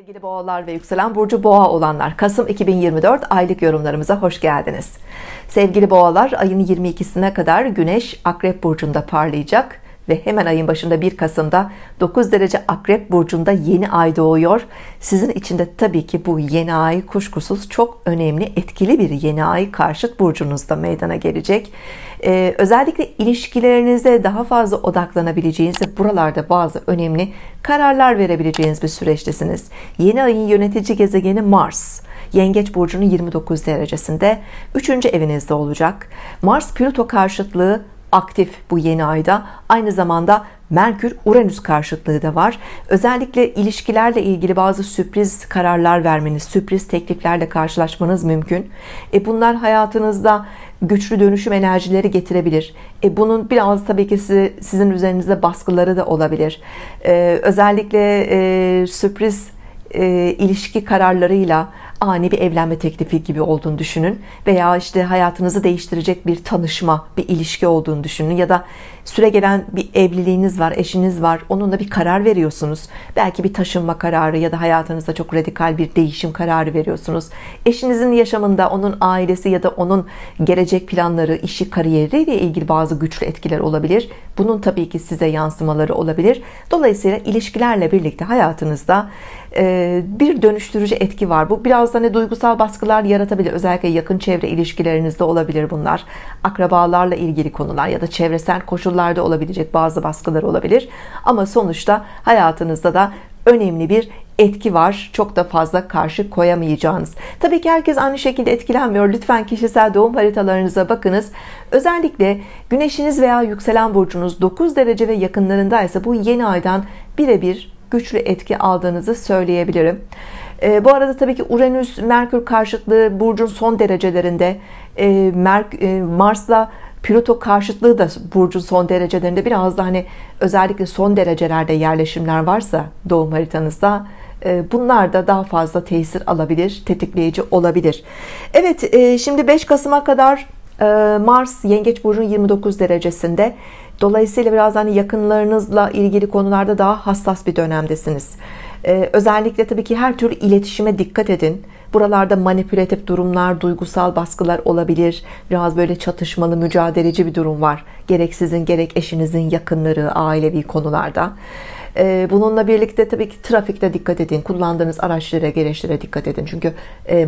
Sevgili boğalar ve yükselen burcu boğa olanlar, Kasım 2024 aylık yorumlarımıza hoş geldiniz. Sevgili boğalar, ayın 22'sine kadar Güneş Akrep burcunda parlayacak ve hemen ayın başında 1 Kasım'da 9 derece Akrep burcunda yeni ay doğuyor. Sizin için de tabii ki bu yeni ay kuşkusuz çok önemli, etkili bir yeni ay karşıt burcunuzda meydana gelecek. Özellikle ilişkilerinize daha fazla odaklanabileceğiniz, buralarda bazı önemli kararlar verebileceğiniz bir süreçtesiniz. Yeni ayın yönetici gezegeni Mars, Yengeç burcunun 29 derecesinde 3. evinizde olacak. Mars Plüto karşıtlığı aktif bu yeni ayda. Aynı zamanda Merkür-Uranüs karşıtlığı da var. Özellikle ilişkilerle ilgili bazı sürpriz kararlar vermeniz, sürpriz tekliflerle karşılaşmanız mümkün. Bunlar hayatınızda güçlü dönüşüm enerjileri getirebilir. Bunun biraz tabii ki sizin üzerinizde baskıları da olabilir. Özellikle sürpriz ilişki kararlarıyla ani bir evlenme teklifi gibi olduğunu düşünün, veya işte hayatınızı değiştirecek bir tanışma, bir ilişki olduğunu düşünün, ya da süregelen bir evliliğiniz var, eşiniz var, onunla bir karar veriyorsunuz, belki bir taşınma kararı ya da hayatınızda çok radikal bir değişim kararı veriyorsunuz. Eşinizin yaşamında onun ailesi ya da onun gelecek planları, işi, kariyeriyle ilgili bazı güçlü etkiler olabilir. Bunun tabii ki size yansımaları olabilir. Dolayısıyla ilişkilerle birlikte hayatınızda bir dönüştürücü etki var. Bu biraz hani duygusal baskılar yaratabilir. Özellikle yakın çevre ilişkilerinizde olabilir bunlar. Akrabalarla ilgili konular ya da çevresel koşullarda olabilecek bazı baskılar olabilir. Ama sonuçta hayatınızda da önemli bir etki var. Çok da fazla karşı koyamayacağınız. Tabii ki herkes aynı şekilde etkilenmiyor. Lütfen kişisel doğum haritalarınıza bakınız. Özellikle güneşiniz veya yükselen burcunuz 9 derece ve yakınlarındaysa bu yeni aydan birebir güçlü etki aldığınızı söyleyebilirim. Bu arada tabii ki Uranüs Merkür karşıtlığı burcun son derecelerinde, Mars'la Plüto karşıtlığı da burcun son derecelerinde. Biraz da hani özellikle son derecelerde yerleşimler varsa doğum haritanızda, bunlar da daha fazla tesir alabilir, tetikleyici olabilir. Evet, şimdi 5 Kasım'a kadar Mars Yengeç burcunun 29 derecesinde. Dolayısıyla biraz hani yakınlarınızla ilgili konularda daha hassas bir dönemdesiniz. Özellikle tabii ki her türlü iletişime dikkat edin. Buralarda manipülatif durumlar, duygusal baskılar olabilir. Biraz böyle çatışmalı, mücadeleci bir durum var. Gerek sizin, gerek eşinizin yakınları, ailevi konularda. Bununla birlikte tabii ki trafikte dikkat edin. Kullandığınız araçlara, gereçlere dikkat edin. Çünkü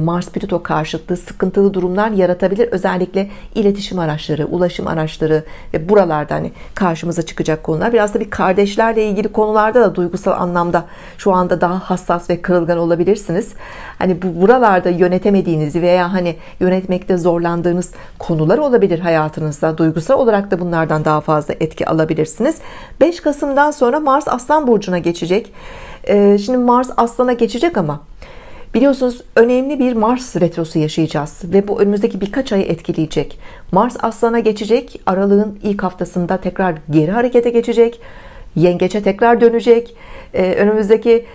Mars Plüto karşıtlığı sıkıntılı durumlar yaratabilir. Özellikle iletişim araçları, ulaşım araçları ve buralarda hani karşımıza çıkacak konular. Biraz tabii kardeşlerle ilgili konularda da duygusal anlamda şu anda daha hassas ve kırılgan olabilirsiniz. Hani bu buralarda yönetemediğiniz veya hani yönetmekte zorlandığınız konular olabilir hayatınızda. Duygusal olarak da bunlardan daha fazla etki alabilirsiniz. 5 Kasım'dan sonra Mars Aslan burcuna geçecek. Şimdi Mars Aslan'a geçecek ama biliyorsunuz önemli bir Mars retrosu yaşayacağız ve bu önümüzdeki birkaç ayı etkileyecek. Mars Aslan'a geçecek, aralığın ilk haftasında tekrar geri harekete geçecek, Yengeç'e tekrar dönecek. Önümüzdeki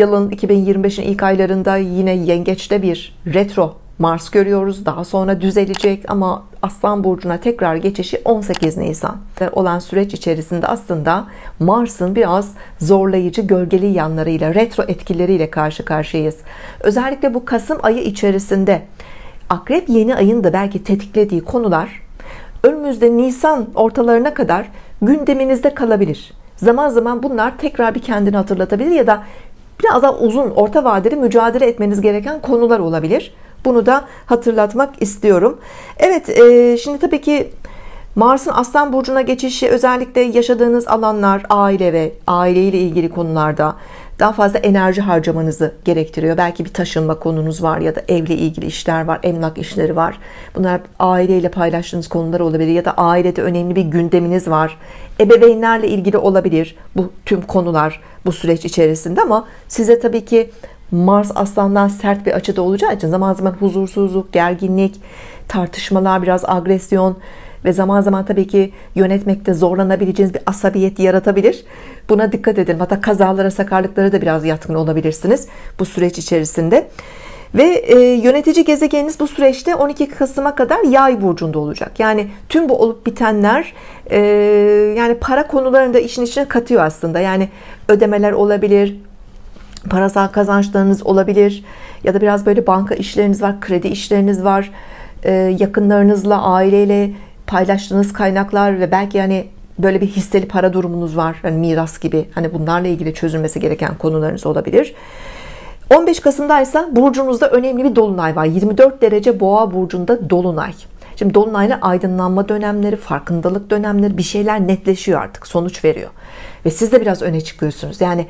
yılın 2025'in ilk aylarında yine Yengeç'te bir retro Mars görüyoruz. Daha sonra düzelecek ama Aslan burcuna tekrar geçişi 18 Nisan olan süreç içerisinde aslında Mars'ın biraz zorlayıcı gölgeli yanlarıyla, retro etkileriyle karşı karşıyayız. Özellikle bu Kasım ayı içerisinde Akrep yeni ayın da belki tetiklediği konular önümüzde Nisan ortalarına kadar gündeminizde kalabilir. Zaman zaman bunlar tekrar bir kendini hatırlatabilir ya da biraz daha uzun, orta vadeli mücadele etmeniz gereken konular olabilir. Bunu da hatırlatmak istiyorum. Evet, şimdi tabii ki Mars'ın Aslan burcuna geçişi özellikle yaşadığınız alanlar, aile ve aileyle ilgili konularda daha fazla enerji harcamanızı gerektiriyor. Belki bir taşınma konunuz var ya da evle ilgili işler var, emlak işleri var. Bunlar aileyle paylaştığınız konular olabilir ya da ailede önemli bir gündeminiz var. Ebeveynlerle ilgili olabilir bu tüm konular bu süreç içerisinde, ama size tabii ki Mars Aslan'dan sert bir açıda olacağı için zaman zaman huzursuzluk, gerginlik, tartışmalar, biraz agresyon ve zaman zaman tabii ki yönetmekte zorlanabileceğiniz bir asabiyet yaratabilir. Buna dikkat edin. Hatta kazalara, sakarlıklara da biraz yatkın olabilirsiniz bu süreç içerisinde. Ve yönetici gezegeniniz bu süreçte 12 Kasım'a kadar Yay burcunda olacak. Yani tüm bu olup bitenler yani para konularını da işin içine katıyor aslında. Yani ödemeler olabilir, parasal kazançlarınız olabilir ya da biraz böyle banka işleriniz var, kredi işleriniz var, yakınlarınızla, aileyle paylaştığınız kaynaklar ve belki yani böyle bir hisseli para durumunuz var, yani miras gibi, hani bunlarla ilgili çözülmesi gereken konularınız olabilir. 15 Kasım'daysa burcunuzda önemli bir dolunay var. 24 derece Boğa burcunda dolunay. Şimdi dolunayla aydınlanma dönemleri, farkındalık dönemleri, bir şeyler netleşiyor artık, sonuç veriyor. Ve siz de biraz öne çıkıyorsunuz. Yani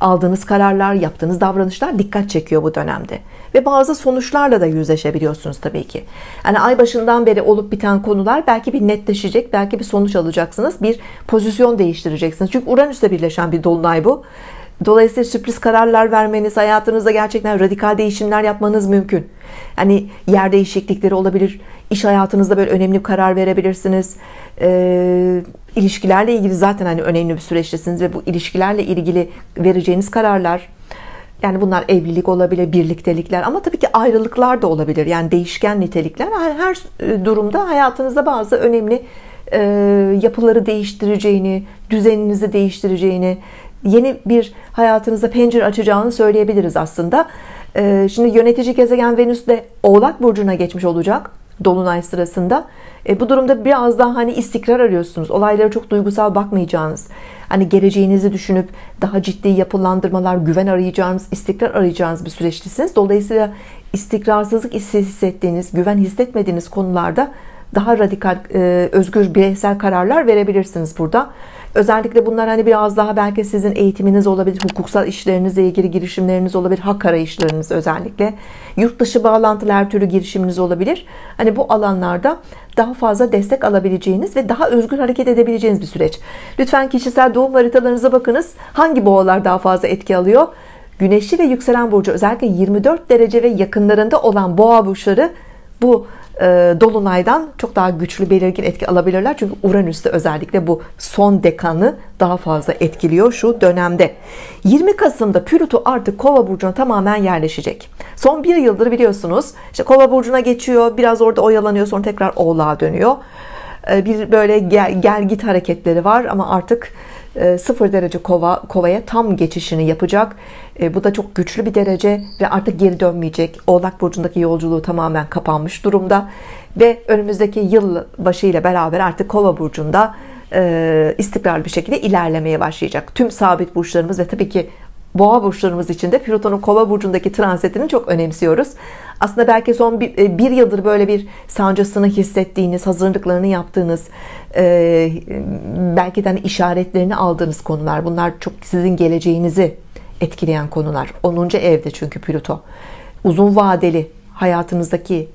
aldığınız kararlar, yaptığınız davranışlar dikkat çekiyor bu dönemde. Ve bazı sonuçlarla da yüzleşebiliyorsunuz tabii ki. Yani ay başından beri olup biten konular belki bir netleşecek, belki bir sonuç alacaksınız, bir pozisyon değiştireceksiniz. Çünkü Uranüs'le birleşen bir dolunay bu. Dolayısıyla sürpriz kararlar vermeniz, hayatınızda gerçekten radikal değişimler yapmanız mümkün. Yani yer değişiklikleri olabilir, iş hayatınızda böyle önemli bir karar verebilirsiniz. İlişkilerle ilgili zaten hani önemli bir süreçtesiniz ve bu ilişkilerle ilgili vereceğiniz kararlar, yani bunlar evlilik olabilir, birliktelikler, ama tabii ki ayrılıklar da olabilir. Yani değişken nitelikler, her durumda hayatınızda bazı önemli yapıları değiştireceğini, düzeninizi değiştireceğini, yeni bir hayatınıza pencere açacağını söyleyebiliriz aslında. Şimdi yönetici gezegen Venüs de Oğlak burcuna geçmiş olacak dolunay sırasında. Bu durumda biraz daha hani istikrar arıyorsunuz. Olaylara çok duygusal bakmayacağınız, hani geleceğinizi düşünüp daha ciddi yapılandırmalar, güven arayacağınız, istikrar arayacağınız bir süreçtesiniz. Dolayısıyla istikrarsızlık hissettiğiniz, güven hissetmediğiniz konularda daha radikal, özgür bireysel kararlar verebilirsiniz burada. Özellikle bunlar hani biraz daha belki sizin eğitiminiz olabilir, hukuksal işlerinizle ilgili girişimleriniz olabilir, hak arayışlarınız özellikle. Yurt dışı bağlantılı her türlü girişiminiz olabilir. Hani bu alanlarda daha fazla destek alabileceğiniz ve daha özgür hareket edebileceğiniz bir süreç. Lütfen kişisel doğum haritalarınıza bakınız. Hangi boğalar daha fazla etki alıyor? Güneşli ve yükselen burcu, özellikle 24 derece ve yakınlarında olan boğa burçları bu dolunaydan çok daha güçlü, belirgin etki alabilirler. Çünkü Uranüs'te özellikle bu son dekanı daha fazla etkiliyor şu dönemde. 20 Kasım'da Plüto artık Kova burcuna tamamen yerleşecek. Son bir yıldır biliyorsunuz işte Kova burcuna geçiyor, biraz orada oyalanıyor, sonra tekrar Oğlağa dönüyor. Bir böyle gel git hareketleri var ama artık 0 derece Kova'ya tam geçişini yapacak. Bu da çok güçlü bir derece ve artık geri dönmeyecek. Oğlak burcundaki yolculuğu tamamen kapanmış durumda ve önümüzdeki yılbaşı ile beraber artık Kova burcunda istikrarlı bir şekilde ilerlemeye başlayacak. Tüm sabit burçlarımız ve tabii ki Boğa burçlarımız için de Plüton'un Kova burcundaki transitini çok önemsiyoruz. Aslında belki son bir yıldır böyle bir sancısını hissettiğiniz, hazırlıklarını yaptığınız, belki de hani işaretlerini aldığınız konular. Bunlar çok sizin geleceğinizi etkileyen konular. 10. evde çünkü Plüto. Uzun vadeli hayatınızdaki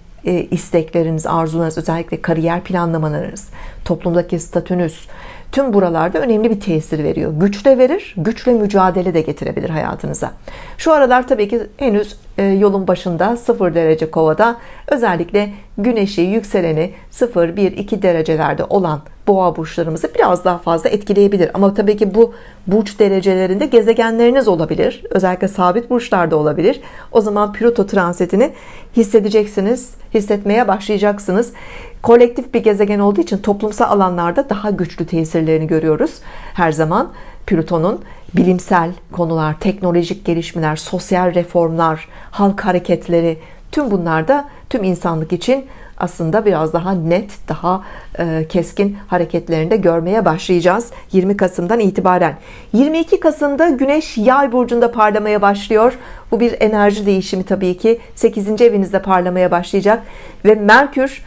istekleriniz, arzularınız, özellikle kariyer planlamalarınız, toplumdaki statünüz, tüm buralarda önemli bir tesir veriyor. Güç de verir, güç ve mücadele de getirebilir hayatınıza. Şu aralar tabii ki henüz yolun başında 0 derece Kova'da, özellikle güneşi, yükseleni 0, 1, 2 derecelerde olan boğa burçlarımızı biraz daha fazla etkileyebilir. Ama tabii ki bu burç derecelerinde gezegenleriniz olabilir. Özellikle sabit burçlarda olabilir. O zaman Plüto transitini hissedeceksiniz, hissetmeye başlayacaksınız. Kolektif bir gezegen olduğu için toplumsal alanlarda daha güçlü tesirlerini görüyoruz her zaman. Plüton'un bilimsel konular, teknolojik gelişmeler, sosyal reformlar, halk hareketleri, tüm bunlar da tüm insanlık için aslında biraz daha net, daha keskin hareketlerini de görmeye başlayacağız 20 Kasım'dan itibaren. 22 Kasım'da Güneş Yay burcunda parlamaya başlıyor. Bu bir enerji değişimi tabii ki. 8. evinizde parlamaya başlayacak ve Merkür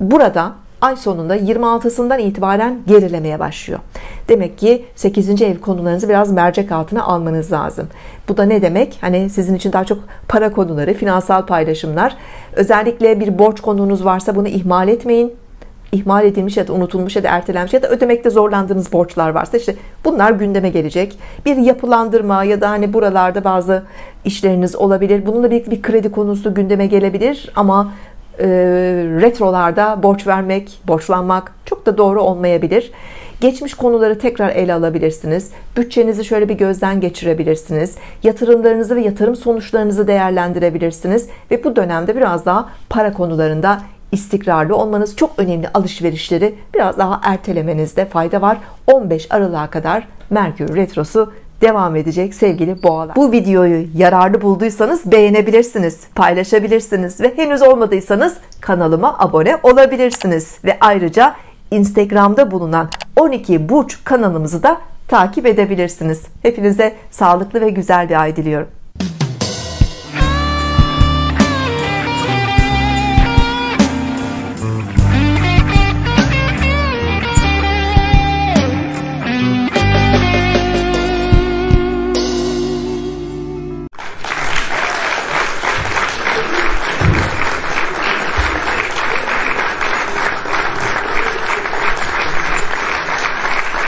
burada ay sonunda 26'sından itibaren gerilemeye başlıyor. Demek ki 8. ev konularınızı biraz mercek altına almanız lazım. Bu da ne demek? Hani sizin için daha çok para konuları, finansal paylaşımlar. Özellikle bir borç konunuz varsa bunu ihmal etmeyin. İhmal edilmiş ya da unutulmuş ya da ertelenmiş ya da ödemekte zorlandığınız borçlar varsa işte bunlar gündeme gelecek. Bir yapılandırma ya da hani buralarda bazı işleriniz olabilir. Bununla birlikte bir kredi konusu gündeme gelebilir ama retrolarda borç vermek, borçlanmak çok da doğru olmayabilir. Geçmiş konuları tekrar ele alabilirsiniz. Bütçenizi şöyle bir gözden geçirebilirsiniz. Yatırımlarınızı ve yatırım sonuçlarınızı değerlendirebilirsiniz. Ve bu dönemde biraz daha para konularında istikrarlı olmanız, çok önemli alışverişleri biraz daha ertelemenizde fayda var. 15 Aralık'a kadar Merkür Retrosu devam edecek sevgili boğalar. Bu videoyu yararlı bulduysanız beğenebilirsiniz, paylaşabilirsiniz ve henüz olmadıysanız kanalıma abone olabilirsiniz. Ve ayrıca Instagram'da bulunan 12 burç kanalımızı da takip edebilirsiniz. Hepinize sağlıklı ve güzel bir ay diliyorum.